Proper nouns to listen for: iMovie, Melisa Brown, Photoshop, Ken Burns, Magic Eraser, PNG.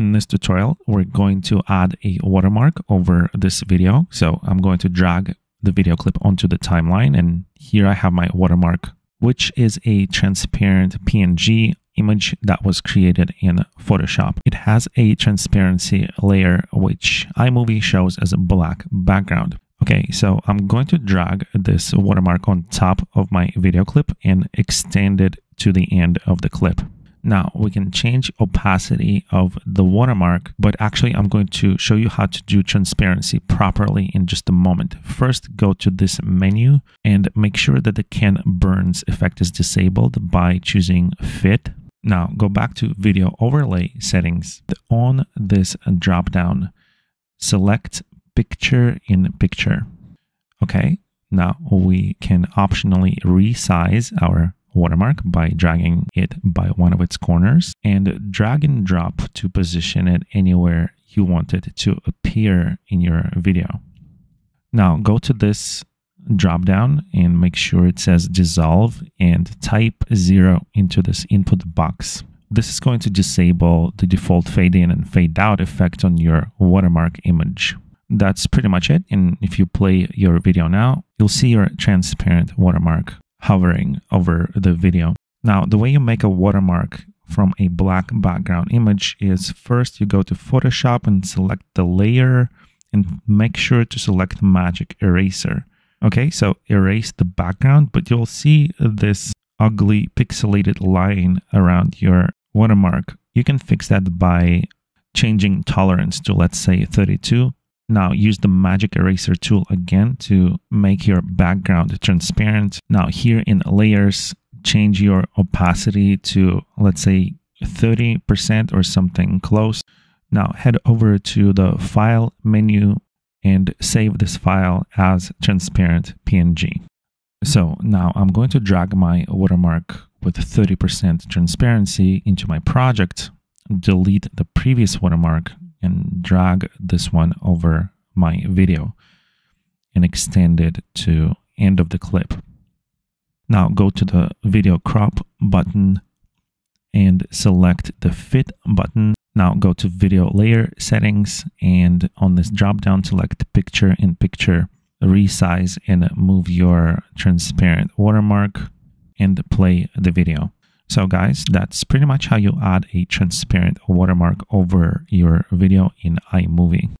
in this tutorial, we're going to add a watermark over this video. So I'm going to drag the video clip onto the timeline, and here I have my watermark, which is a transparent PNG image that was created in Photoshop. It has a transparency layer, which iMovie shows as a black background. Okay, so I'm going to drag this watermark on top of my video clip and extend it to the end of the clip. Now we can change opacity of the watermark, but actually I'm going to show you how to do transparency properly in just a moment. First, go to this menu and make sure that the Ken Burns effect is disabled by choosing Fit. Now go back to Video Overlay Settings. On this drop-down, select Picture in Picture. Okay, now we can optionally resize our watermark by dragging it by one of its corners, and drag and drop to position it anywhere you want it to appear in your video. Now go to this drop down and make sure it says dissolve, and type 0 into this input box. This is going to disable the default fade in and fade out effect on your watermark image. That's pretty much it, and if you play your video now, you'll see your transparent watermark hovering over the video. Now, the way you make a watermark from a black background image is, first you go to Photoshop and select the layer, and make sure to select Magic Eraser. Okay, so erase the background, but you'll see this ugly pixelated line around your watermark. You can fix that by changing tolerance to, let's say, 32. Now use the Magic Eraser tool again to make your background transparent. Now here in Layers, change your opacity to, let's say, 30% or something close. Now head over to the File menu and save this file as transparent PNG. So now I'm going to drag my watermark with 30% transparency into my project, delete the previous watermark, and drag this one over my video and extend it to end of the clip. Now go to the video crop button and select the fit button. Now go to video layer settings, and on this drop down select picture in picture, resize and move your transparent watermark, and play the video. So guys, that's pretty much how you add a transparent watermark over your video in iMovie.